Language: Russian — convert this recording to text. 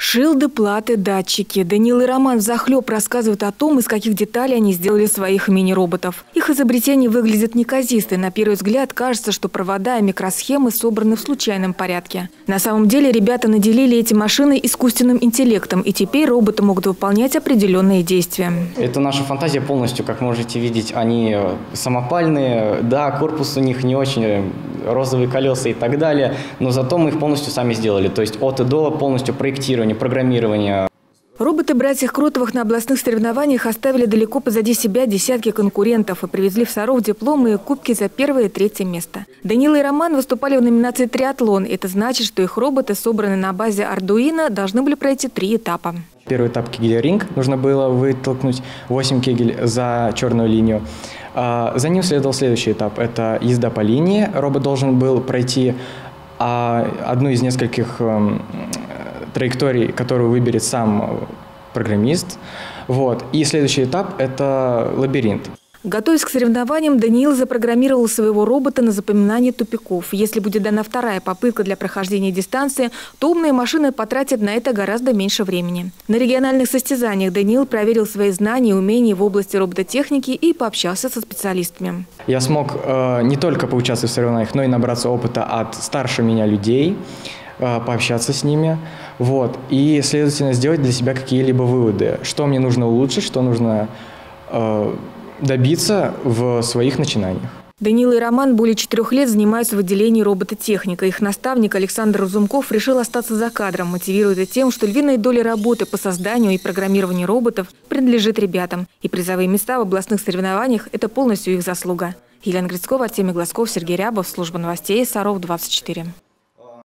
Шилды, платы, датчики. Даниил и Роман взахлеб рассказывают о том, из каких деталей они сделали своих мини-роботов. Их изобретение выглядит неказисто. На первый взгляд кажется, что провода и микросхемы собраны в случайном порядке. На самом деле ребята наделили эти машины искусственным интеллектом, и теперь роботы могут выполнять определенные действия. Это наша фантазия полностью, как можете видеть, они самопальные. Да, корпус у них не очень, розовые колеса и так далее, но зато мы их полностью сами сделали. То есть от и до полностью проектирование, программирование. Роботы братьев Крутовых на областных соревнованиях оставили далеко позади себя десятки конкурентов и привезли в Саров дипломы и кубки за первое и третье место. Даниил и Роман выступали в номинации «Триатлон». Это значит, что их роботы, собранные на базе Arduino, должны были пройти 3 этапа. Первый этап – кегель-ринг. Нужно было вытолкнуть 8 кегель за черную линию. За ним следовал следующий этап – это езда по линии. Робот должен был пройти одну из нескольких траекторий, которую выберет сам программист. Вот. И следующий этап – это лабиринт. Готовясь к соревнованиям, Даниил запрограммировал своего робота на запоминание тупиков. Если будет дана вторая попытка для прохождения дистанции, то умные машины потратят на это гораздо меньше времени. На региональных состязаниях Даниил проверил свои знания и умения в области робототехники и пообщался со специалистами. Я смог не только поучаствовать в соревнованиях, но и набраться опыта от старше меня людей, пообщаться с ними, вот, и, следовательно, сделать для себя какие-либо выводы, что мне нужно улучшить, что нужно добиться в своих начинаниях. Даниил и Роман более 4 лет занимаются в отделении робототехника. Их наставник Александр Разумков решил остаться за кадром, мотивируя тем, что львиная доля работы по созданию и программированию роботов принадлежит ребятам. И призовые места в областных соревнованиях – это полностью их заслуга. Елена Грицкова, Артемий Глазков, Сергей Рябов. Служба новостей. Саров 24.